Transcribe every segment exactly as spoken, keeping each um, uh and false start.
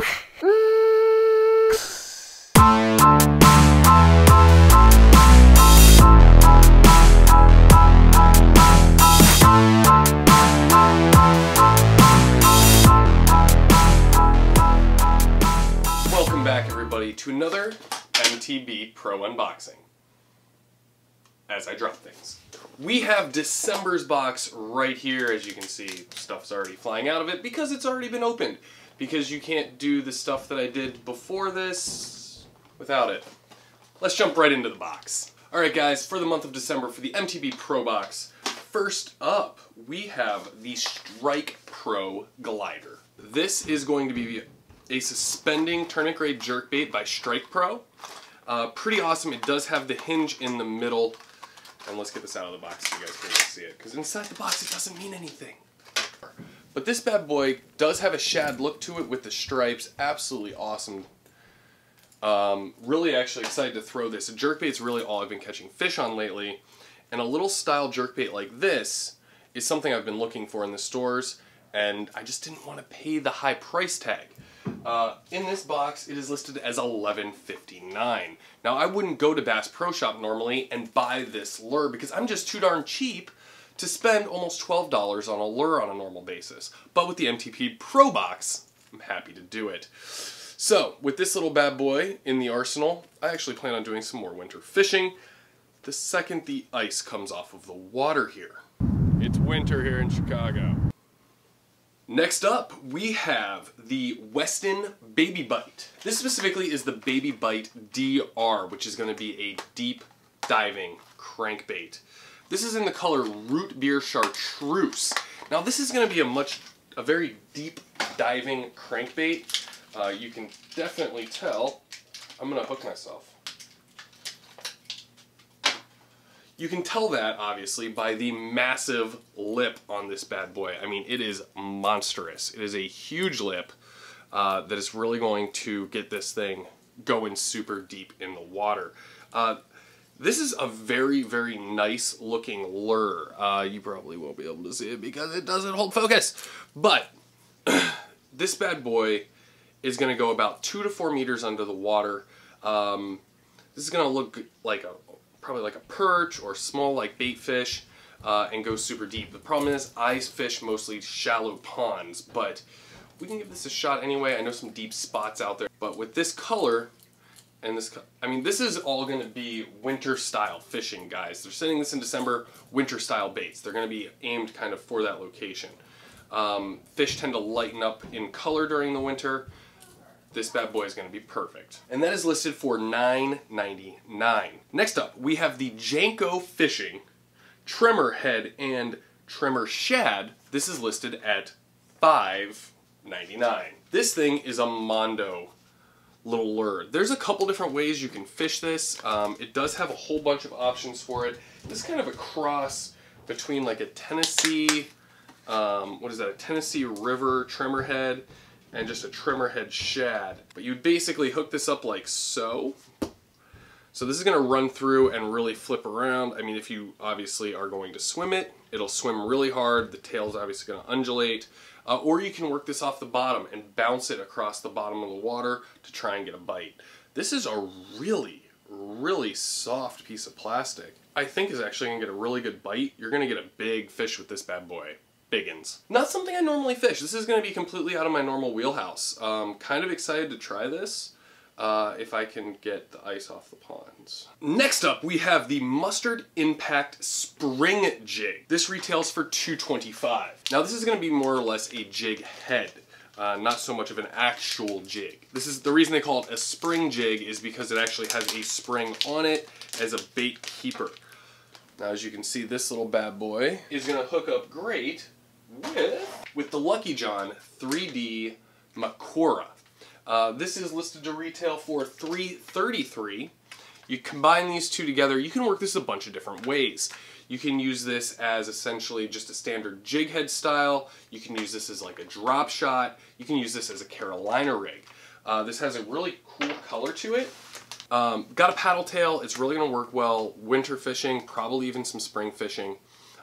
Welcome back, everybody, to another M T B Pro unboxing. As I drop things. We have December's box right here. As you can see, stuff's already flying out of it because it's already been opened. Because you can't do the stuff that I did before this without it. Let's jump right into the box. Alright guys, for the month of December, for the M T B Pro box, first up, we have the Strike Pro Glider. This is going to be a suspending tournament grade jerkbait by Strike Pro. Uh, pretty awesome. It does have the hinge in the middle. And let's get this out of the box so you guys can see it. Because inside the box, it doesn't mean anything. But this bad boy does have a shad look to it with the stripes. Absolutely awesome. Um, really actually excited to throw this. A jerkbait's really all I've been catching fish on lately. And a little style jerkbait like this is something I've been looking for in the stores. And I just didn't want to pay the high price tag. Uh, in this box, it is listed as eleven fifty-nine. Now, I wouldn't go to Bass Pro Shop normally and buy this lure because I'm just too darn cheap to spend almost twelve dollars on a lure on a normal basis. But with the M T B Pro box, I'm happy to do it. So, with this little bad boy in the arsenal, I actually plan on doing some more winter fishing the second the ice comes off of the water here. It's winter here in Chicago. Next up, we have the Westin Baby Bite. This specifically is the Baby Bite D R, which is going to be a deep diving crankbait. This is in the color Root Beer Chartreuse. Now, this is going to be a much, a very deep diving crankbait. Uh, you can definitely tell. I'm going to hook myself. You can tell that, obviously, by the massive lip on this bad boy. I mean, it is monstrous. It is a huge lip uh, that is really going to get this thing going super deep in the water. Uh, this is a very, very nice looking lure. Uh, you probably won't be able to see it because it doesn't hold focus. But this bad boy is going to go about two to four meters under the water. Um, this is going to look like a probably like a perch or small like bait fish uh, and go super deep. The problem is I fish mostly shallow ponds, but we can give this a shot anyway. I know some deep spots out there, but with this color and this, co I mean, this is all going to be winter style fishing, guys. They're sending this in December, winter style baits. They're going to be aimed kind of for that location. Um, fish tend to lighten up in color during the winter. This bad boy is going to be perfect. And that is listed for nine ninety-nine. Next up, we have the Jenko Fishing Tremor Head and Tremor Shad. This is listed at five ninety-nine. This thing is a Mondo little lure. There's a couple different ways you can fish this. Um, it does have a whole bunch of options for it. This is kind of a cross between like a Tennessee, um, what is that, a Tennessee River Tremor Head and just a trimmer head shad. But you'd basically hook this up like so. So this is gonna run through and really flip around. I mean, if you obviously are going to swim it, it'll swim really hard. The tail's obviously gonna undulate. Uh, or you can work this off the bottom and bounce it across the bottom of the water to try and get a bite. This is a really, really soft piece of plastic. I think is actually gonna get a really good bite. You're gonna get a big fish with this bad boy. Biggins. Not something I normally fish. This is going to be completely out of my normal wheelhouse. Um, kind of excited to try this uh, if I can get the ice off the ponds. Next up, we have the Mustard Impact Spring Jig. This retails for two twenty-five. Now, this is going to be more or less a jig head, uh, not so much of an actual jig. This is the reason they call it a spring jig is because it actually has a spring on it as a bait keeper. Now, as you can see, this little bad boy is going to hook up great With, with the Lucky John three D Makora. Uh, this is listed to retail for three thirty-three. You combine these two together, you can work this a bunch of different ways. You can use this as essentially just a standard jig head style. You can use this as like a drop shot. You can use this as a Carolina rig. Uh, this has a really cool color to it. Um, got a paddle tail. It's really going to work well winter fishing, probably even some spring fishing.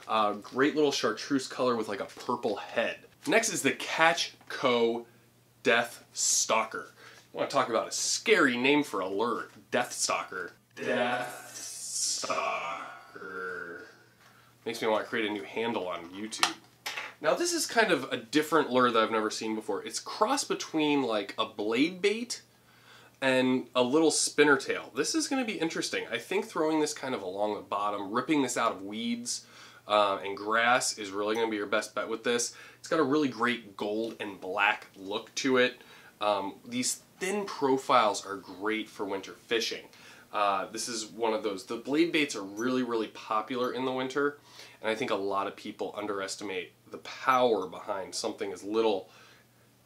Uh, great little chartreuse color with like a purple head. Next is the Catch Co. Death Stalker. I want to talk about a scary name for a lure, Death Stalker. Death Stalker. Makes me want to create a new handle on YouTube. Now this is kind of a different lure that I've never seen before. It's cross between like a blade bait and a little spinner tail. This is going to be interesting. I think throwing this kind of along the bottom, ripping this out of weeds uh, and grass is really going to be your best bet with this. It's got a really great gold and black look to it. Um, these thin profiles are great for winter fishing. Uh, this is one of those. The blade baits are really, really popular in the winter, and I think a lot of people underestimate the power behind something as little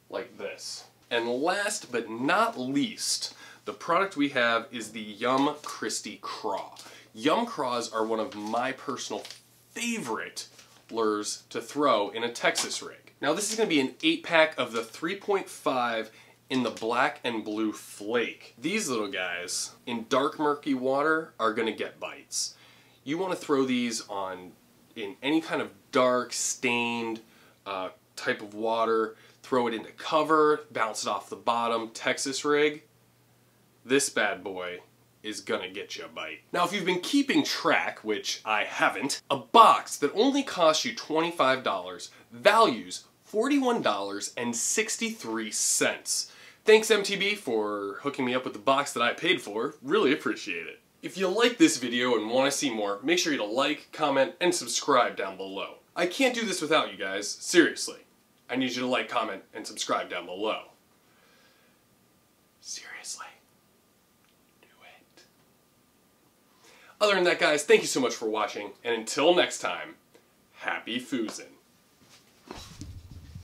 like this. And last but not least, the product we have is the Yum Christy Craw. Yum Craws are one of my personal favorite lures to throw in a Texas rig. Now this is going to be an eight pack of the three point five in the black and blue flake. These little guys in dark murky water are going to get bites. You want to throw these on in any kind of dark stained uh, type of water. Throw it into cover, bounce it off the bottom, Texas rig. This bad boy is gonna get you a bite. Now if you've been keeping track, which I haven't, a box that only costs you twenty-five dollars values forty-one dollars and sixty-three cents. Thanks M T B for hooking me up with the box that I paid for, really appreciate it. If you like this video and want to see more, make sure you to like, comment, and subscribe down below. I can't do this without you guys, seriously. I need you to like, comment, and subscribe down below. Seriously. Do it. Other than that, guys, thank you so much for watching, and until next time, happy foozin'.